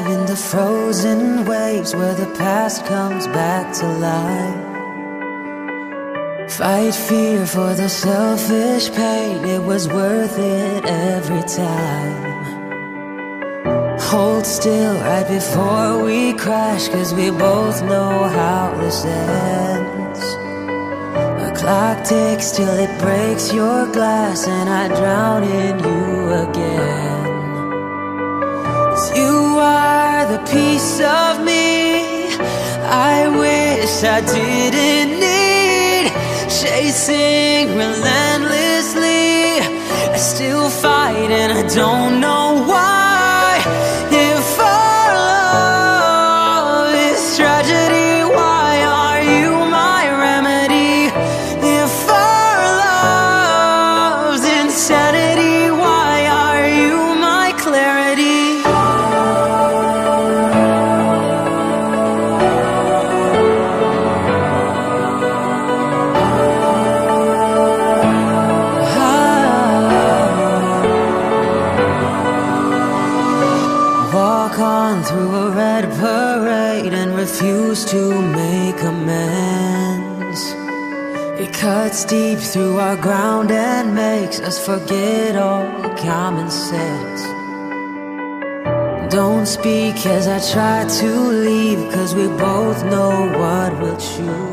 dive into frozen waves where the past comes back to life. Fight fear for the selfish pain, it was worth it every time. Hold still right before we crash, cause we both know how this ends. A clock ticks till it breaks your glass, and I drown in you again. You are the piece of me I wish I didn't need. Chasing relentlessly, I still fight and I don't know why. If our love is tragedy, why are you my remedy? If our love's insanity, why are you my clarity? Through a red parade and refuse to make amends. It cuts deep through our ground and makes us forget all common sense. Don't speak as I try to leave, cause we both know what we'll choose.